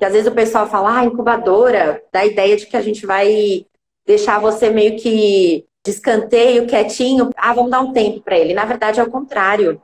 Que às vezes o pessoal fala, ah, incubadora, dá a ideia de que a gente vai deixar você meio que de escanteio, quietinho, ah, vamos dar um tempo para ele. Na verdade, é o contrário.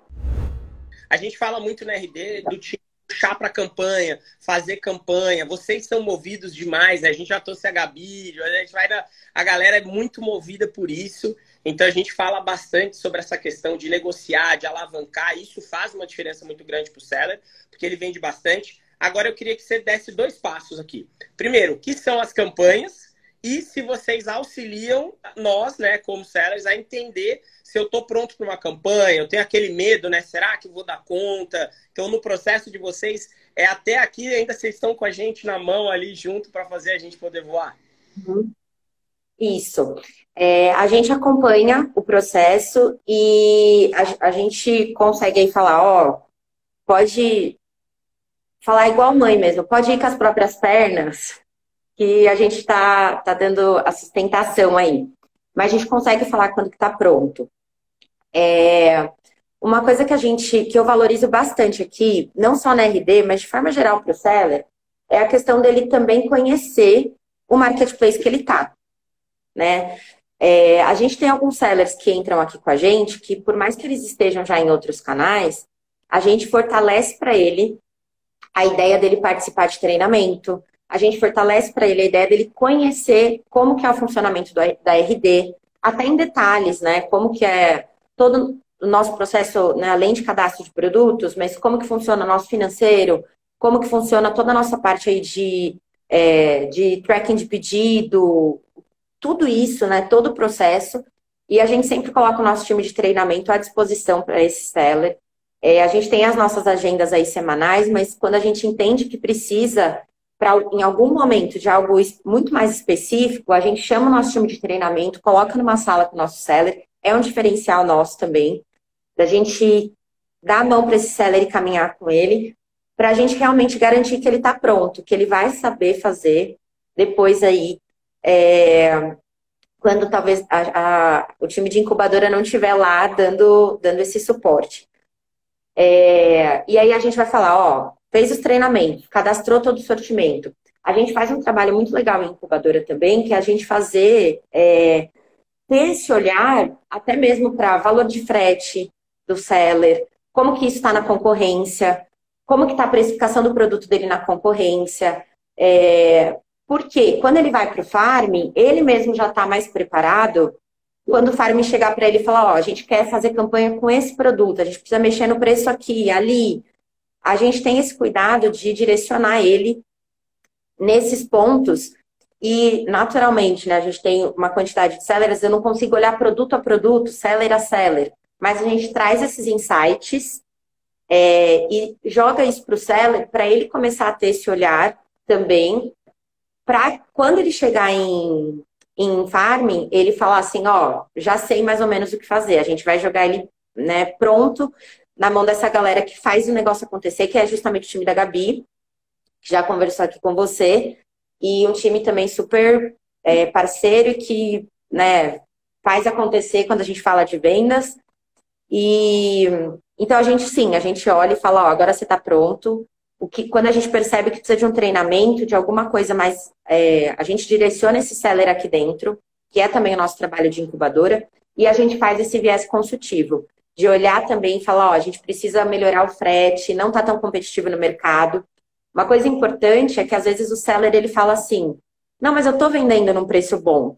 A gente fala muito na RD do tipo puxar para campanha, fazer campanha. Vocês são movidos demais, né? A gente já trouxe a Gabi, a gente vai na... a galera é muito movida por isso. Então a gente fala bastante sobre essa questão de negociar, de alavancar. Isso faz uma diferença muito grande para o seller, porque ele vende bastante. Agora eu queria que você desse dois passos aqui. Primeiro, o que são as campanhas? E se vocês auxiliam nós, né, como sellers, a entender se eu estou pronto para uma campanha, eu tenho aquele medo, né? Será que eu vou dar conta? Então, no processo de vocês, é até aqui ainda vocês estão com a gente na mão ali junto para fazer a gente poder voar. Isso. É, a gente acompanha o processo e a gente consegue aí falar, ó, pode falar igual mãe mesmo, pode ir com as próprias pernas, que a gente tá dando a sustentação aí. Mas a gente consegue falar quando que tá pronto. É, uma coisa que eu valorizo bastante aqui, não só na RD, mas de forma geral pro seller, é a questão dele também conhecer o marketplace que ele tá, né? É, a gente tem alguns sellers que entram aqui com a gente, que por mais que eles estejam já em outros canais, a gente fortalece para ele a ideia dele participar de treinamento, a gente fortalece para ele a ideia dele conhecer como que é o funcionamento da RD, até em detalhes, né? Como que é todo o nosso processo, né? Além de cadastro de produtos, mas como que funciona o nosso financeiro, como que funciona toda a nossa parte aí de tracking de pedido, tudo isso, né? Todo o processo. E a gente sempre coloca o nosso time de treinamento à disposição para esse seller. É, a gente tem as nossas agendas aí semanais, mas quando a gente entende que precisa... em algum momento de algo muito mais específico, a gente chama o nosso time de treinamento, coloca numa sala com o nosso seller, é um diferencial nosso também, da gente dar a mão para esse seller e caminhar com ele, para a gente realmente garantir que ele está pronto, que ele vai saber fazer depois aí, quando talvez o time de incubadora não estiver lá dando esse suporte. É, e aí a gente vai falar, ó, fez os treinamentos, cadastrou todo o sortimento. A gente faz um trabalho muito legal em incubadora também, que é a gente fazer, ter esse olhar até mesmo para valor de frete do seller, como que isso está na concorrência, como que está a precificação do produto dele na concorrência. Porque quando ele vai para o farm, ele mesmo já está mais preparado. Quando o farm chegar para ele e falar, ó, a gente quer fazer campanha com esse produto, a gente precisa mexer no preço aqui, ali... A gente tem esse cuidado de direcionar ele nesses pontos e, naturalmente, né, a gente tem uma quantidade de sellers, eu não consigo olhar produto a produto, seller a seller, mas a gente traz esses insights e joga isso para o seller para ele começar a ter esse olhar também, para quando ele chegar em farming, ele falar assim, ó, já sei mais ou menos o que fazer, a gente vai jogar ele, né, pronto, na mão dessa galera que faz o negócio acontecer, que é justamente o time da Gabi, que já conversou aqui com você, e um time também super parceiro e que, né, faz acontecer quando a gente fala de vendas. E então a gente olha e fala, ó, agora você está pronto. Quando a gente percebe que precisa de um treinamento, de alguma coisa mais, a gente direciona esse seller aqui dentro, que é também o nosso trabalho de incubadora, e a gente faz esse viés consultivo. De olhar também e falar, ó, a gente precisa melhorar o frete, não tá tão competitivo no mercado. Uma coisa importante é que às vezes o seller, ele fala assim, não, mas eu tô vendendo num preço bom.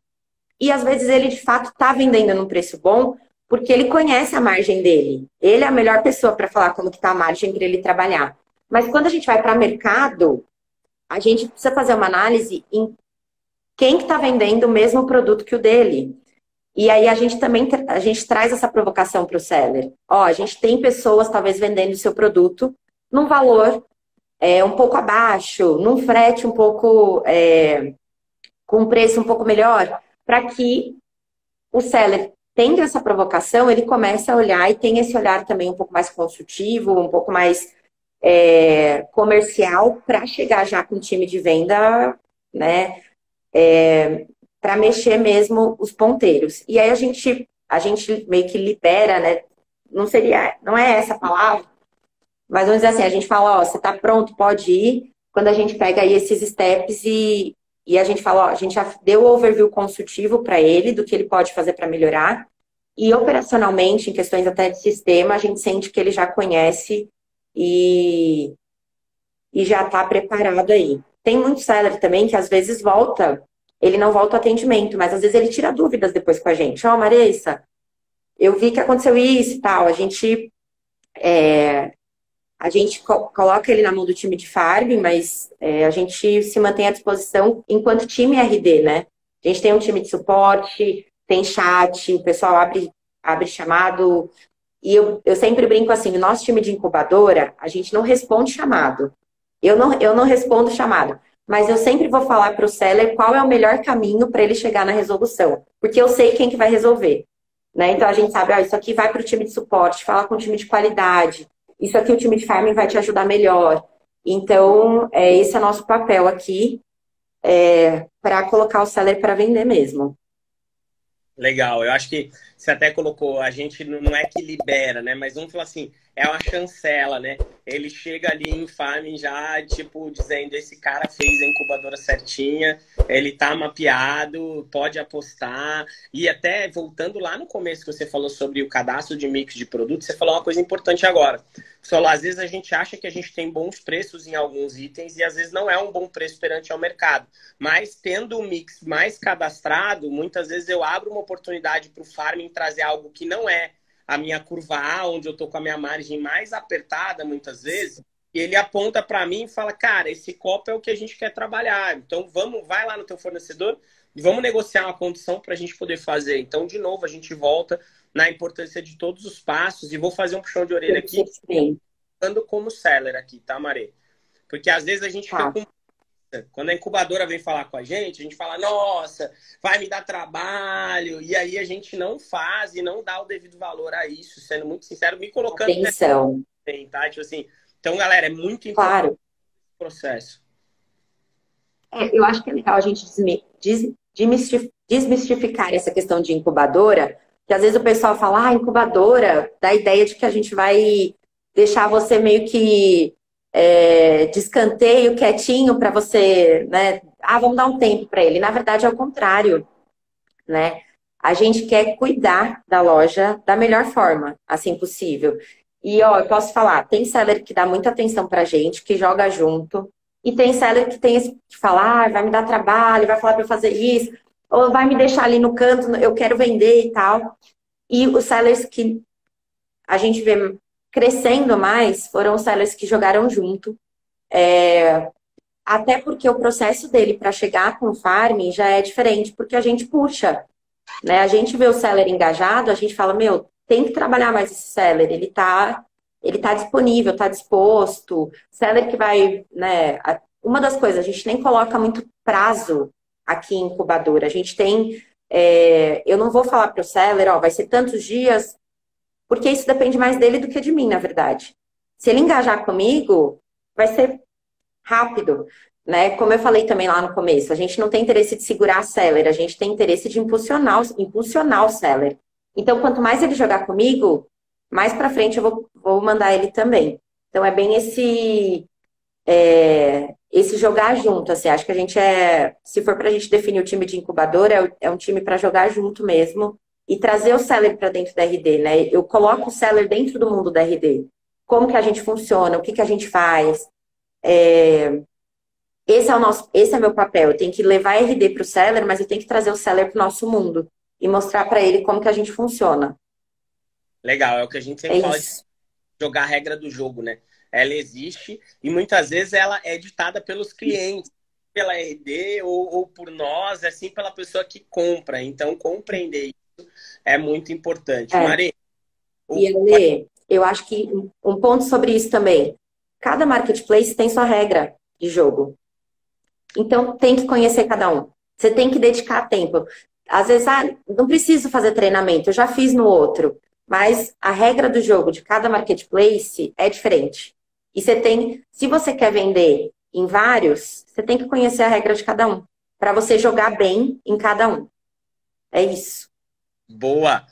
E às vezes ele, de fato, tá vendendo num preço bom porque ele conhece a margem dele. Ele é a melhor pessoa para falar como que tá a margem para ele trabalhar. Mas quando a gente vai para mercado, a gente precisa fazer uma análise em quem que tá vendendo o mesmo produto que o dele. E aí a gente traz essa provocação para o seller. Ó, a gente tem pessoas talvez vendendo o seu produto num valor um pouco abaixo, num frete um pouco com um preço um pouco melhor, para que o seller, tendo essa provocação, ele comece a olhar e tem esse olhar também um pouco mais consultivo, um pouco mais comercial, para chegar já com o time de venda, né? Para mexer mesmo os ponteiros. E aí a gente meio que libera, né? Não é essa a palavra, mas vamos dizer assim, a gente fala, ó, você tá pronto, pode ir. quando a gente pega aí esses steps e a gente fala, ó, a gente já deu o overview consultivo para ele, do que ele pode fazer para melhorar, e operacionalmente, em questões até de sistema, a gente sente que ele já conhece e já está preparado aí. Tem muito seller também que às vezes volta, ele não volta o atendimento, mas às vezes ele tira dúvidas depois com a gente. Ó, Marissa, eu vi que aconteceu isso e tal, a gente coloca ele na mão do time de farm, mas a gente se mantém à disposição enquanto time RD, né? A gente tem um time de suporte, tem chat, o pessoal abre chamado. E eu sempre brinco assim, o nosso time de incubadora, a gente não responde chamado. Eu não respondo chamado. Mas eu sempre vou falar para o seller qual é o melhor caminho para ele chegar na resolução. Porque eu sei quem que vai resolver. Né? Então a gente sabe, ó, isso aqui vai para o time de suporte, fala com o time de qualidade. Isso aqui o time de farming vai te ajudar melhor. Então, esse é nosso papel aqui, para colocar o seller para vender mesmo. Legal, eu acho que você até colocou, a gente não é que libera, né? Mas vamos falar assim, é uma chancela, né? Ele chega ali em farming já, tipo, dizendo, esse cara fez a incubadora certinha, ele tá mapeado, pode apostar. E até, voltando lá no começo que você falou sobre o cadastro de mix de produtos, você falou uma coisa importante agora. Pessoal, às vezes a gente acha que a gente tem bons preços em alguns itens e às vezes não é um bom preço perante ao mercado. Mas tendo o mix mais cadastrado, muitas vezes eu abro uma oportunidade para o farming trazer algo que não é a minha curva A, onde eu tô com a minha margem mais apertada, muitas vezes, e ele aponta para mim e fala, cara, esse copo é o que a gente quer trabalhar, então vamos, vai lá no teu fornecedor e vamos negociar uma condição para a gente poder fazer. Então, de novo, a gente volta na importância de todos os passos, e vou fazer um puxão de orelha aqui, falando como seller aqui, tá, Marê? Porque às vezes a gente fica com... Quando a incubadora vem falar com a gente fala, nossa, vai me dar trabalho. E aí a gente não faz e não dá o devido valor a isso, sendo muito sincero, me colocando... Atenção. Tá? Tipo assim, então, galera, é muito importante o processo. Eu acho que é legal a gente desmistificar essa questão de incubadora, que às vezes o pessoal fala, ah, incubadora, dá a ideia de que a gente vai deixar você meio que... de escanteio, quietinho, para você, né? Ah, vamos dar um tempo para ele. Na verdade, é o contrário, né? A gente quer cuidar da loja da melhor forma, assim possível. E, ó, eu posso falar, tem seller que dá muita atenção pra gente, que joga junto, e tem seller que tem esse, que fala, ah, vai me dar trabalho, vai falar pra eu fazer isso, ou vai me deixar ali no canto, eu quero vender e tal. E os sellers que a gente vê crescendo mais foram os sellers que jogaram junto, até porque o processo dele para chegar com o farming já é diferente, porque a gente puxa, né? A gente vê o seller engajado, a gente fala, meu, tem que trabalhar mais esse seller, ele tá disponível, tá disposto, seller que vai, né? Uma das coisas, a gente nem coloca muito prazo aqui em incubadora, a gente tem, eu não vou falar para o seller, ó, vai ser tantos dias, porque isso depende mais dele do que de mim, na verdade. Se ele engajar comigo, vai ser rápido, né? Como eu falei também lá no começo, a gente não tem interesse de segurar a seller, a gente tem interesse de impulsionar o seller. Então, quanto mais ele jogar comigo, mais pra frente eu vou mandar ele também. Então, é bem esse jogar junto, assim. Acho que a gente se for pra gente definir o time de incubadora, é um time pra jogar junto mesmo. E trazer o seller para dentro da RD, né? Eu coloco o seller dentro do mundo da RD. Como que a gente funciona? O que que a gente faz? Esse é meu papel. Eu tenho que levar a RD para o seller, mas eu tenho que trazer o seller para o nosso mundo e mostrar para ele como que a gente funciona. Legal, é o que a gente sempre fala de jogar a regra do jogo, né? Ela existe e muitas vezes ela é ditada pelos clientes. Pela RD ou por nós, assim, pela pessoa que compra. Então, compreender isso é muito importante. Mari, e Ale, eu acho que um ponto sobre isso também. Cada marketplace tem sua regra de jogo. Então, tem que conhecer cada um. Você tem que dedicar tempo. Às vezes, não preciso fazer treinamento, eu já fiz no outro. Mas a regra do jogo de cada marketplace é diferente. E você tem... Se você quer vender em vários, você tem que conhecer a regra de cada um. Para você jogar bem em cada um. É isso. Boa!